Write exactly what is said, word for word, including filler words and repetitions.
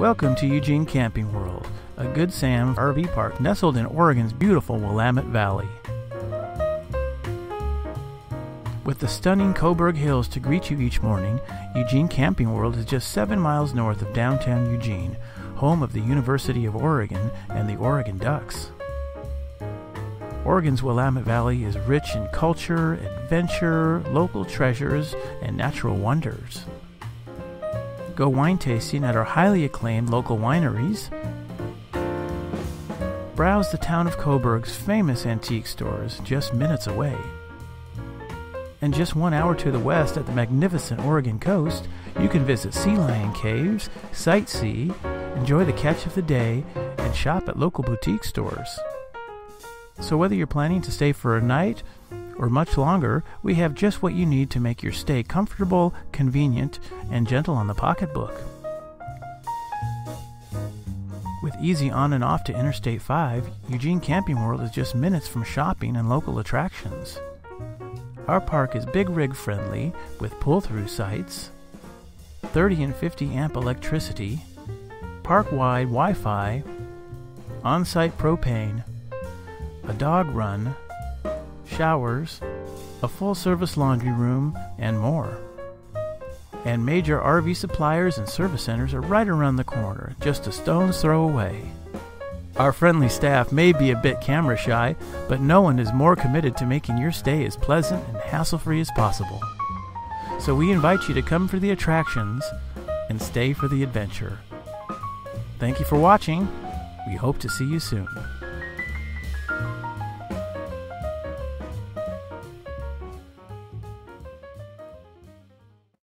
Welcome to Eugene Kamping World, a Good Sam R V park nestled in Oregon's beautiful Willamette Valley. With the stunning Coburg Hills to greet you each morning, Eugene Kamping World is just seven miles north of downtown Eugene, home of the University of Oregon and the Oregon Ducks. Oregon's Willamette Valley is rich in culture, adventure, local treasures, and natural wonders. Go wine tasting at our highly acclaimed local wineries. Browse the town of Coburg's famous antique stores just minutes away. And just one hour to the west at the magnificent Oregon coast, you can visit sea lion caves, sightsee, enjoy the catch of the day, and shop at local boutique stores. So whether you're planning to stay for a night or much longer, we have just what you need to make your stay comfortable, convenient, and gentle on the pocketbook. With easy on and off to Interstate five, Eugene Kamping World is just minutes from shopping and local attractions. Our park is big rig friendly with pull-through sites, thirty and fifty amp electricity, park-wide Wi-Fi, on-site propane, a dog run, showers, a full-service laundry room, and more. And major R V suppliers and service centers are right around the corner, just a stone's throw away. Our friendly staff may be a bit camera shy, but no one is more committed to making your stay as pleasant and hassle-free as possible. So we invite you to come for the attractions and stay for the adventure. Thank you for watching. We hope to see you soon.